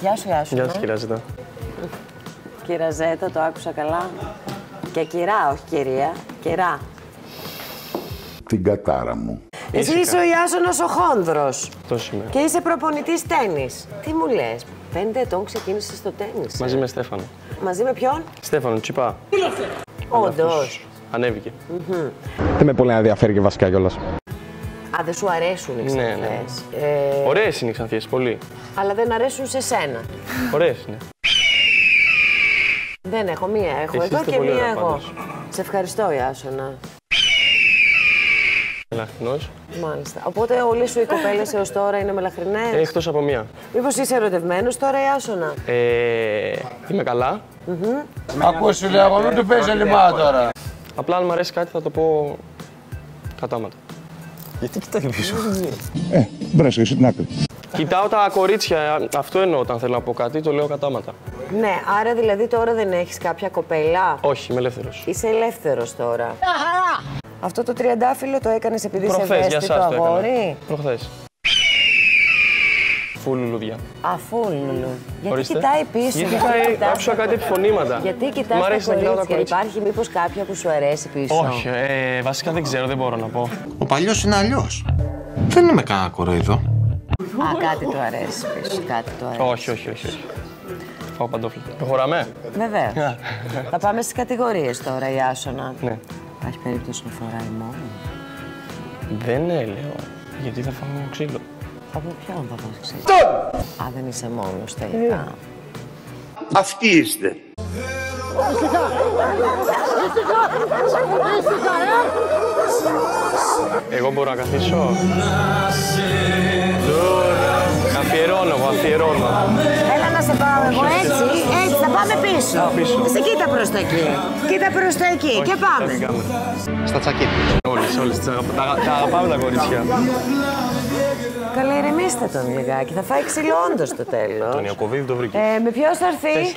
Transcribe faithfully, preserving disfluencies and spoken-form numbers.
Γεια σου, Ιάσου. Γεια σου, Κυριαζήτα. Κυριαζήτα, το άκουσα καλά. Και κυρά, όχι κυρία. Κυρά. Την κατάρα μου. Εσύ είσαι ο Ιάσονος ο Χόνδρος. Αυτό είμαι. Και είσαι προπονητής τένις. Τι μου λες, πέντε ετών ξεκίνησες το τένις. Μαζί με Στέφανο. Μαζί με ποιον? Στέφανο Τσίπα. Όντως. Ανέβηκε. Mm-hmm. Δεν με πολύ ενδιαφέρει και βασικά κιόλας. Α, δεν σου αρέσουν οι Ξανθιές. Ναι, ναι. ε... Ωραίες είναι οι Ξανθιές, πολύ. Αλλά δεν αρέσουν σε σένα. Ωραίες είναι. Δεν έχω μία, έχω εσείς εδώ και μία ωραία, εγώ. Πάντως. Σε ευχαριστώ, Ιάσονα. Μελαχρινός. Μάλιστα. Οπότε όλες σου οι κοπέλες έως τώρα είναι μελαχρινές. Ε, εκτός από μία. Μήπως είσαι ερωτευμένος τώρα, Ιάσονα? Ε, είμαι καλά. Mm-hmm. Ακούσου λίγο, μην του πεις λιμά τώρα. Απλά αν μου αρέσει κάτι θα το πω κατάματα. Γιατί κοιτάει πίσω? Ε, μπρέσαι, εσύ την άκρη. Κοιτάω τα κορίτσια, αυτό εννοώ όταν θέλω να πω κάτι, το λέω κατάματα. Ναι, άρα δηλαδή τώρα δεν έχεις κάποια κοπέλα. Όχι, είμαι ελεύθερος. Είσαι ελεύθερος τώρα. Αυτό το τριαντάφυλλο το έκανες επειδή προχθές, σε ευαίσθητο για το αγόρι. Προχθές. Φουλ λουλούδια. Α, φουλ λουλού. Γιατί ορίστε, κοιτάει πίσω. Γιατί κοιτάει, άκουσα κάτι επιφωνήματα. Γιατί κοιτάς τα κορίτσια, υπάρχει μήπως κάποια που σου αρέσει πίσω? Όχι, ε, βασικά δεν ξέρω, δεν μπορώ να πω. Ο παλιός είναι αλλιώς. Δεν είμαι κανένα κοροϊδό. Α, κάτι του αρέσει πίσω, κάτι του αρέσει. Όχι, όχι, όχι. όχι. Φάω παντόφλι. Προχωράμε. Βεβαίως. Θα πάμε στις κατηγορίες τώρα, Ιάσονα. Ναι. Υπάρχει περίπτωση να φοράει μόνο? Δεν έλεγα. Γιατί θα φάω ξύλο. Από ποιον θα πας ξύλο? Τον! Α, δεν είσαι μόνος τελικά. Αυτοί είστε. Ήσυχα! Ήσυχα! Ήσυχα, ε! Εγώ μπορώ να καθίσω. Αφιερώνω, αφιερώνω. Έλα να σε πάω εγώ έτσι, έτσι, θα πάμε πίσω. πίσω. Σε κοίτα προς τα εκεί. Κοίτα προς τα εκεί. Όχι, και πάμε. Στα τσακίτη. Όλες, όλες, τα, τα, τα αγαπάμε τα κορίτσια. Καλή, ηρεμήστε τον λιγάκι, θα φάει ξύλο όντως το τέλος. Τον Ιακωβίδη το βρήκε. Ε, με ποιος θα έρθει?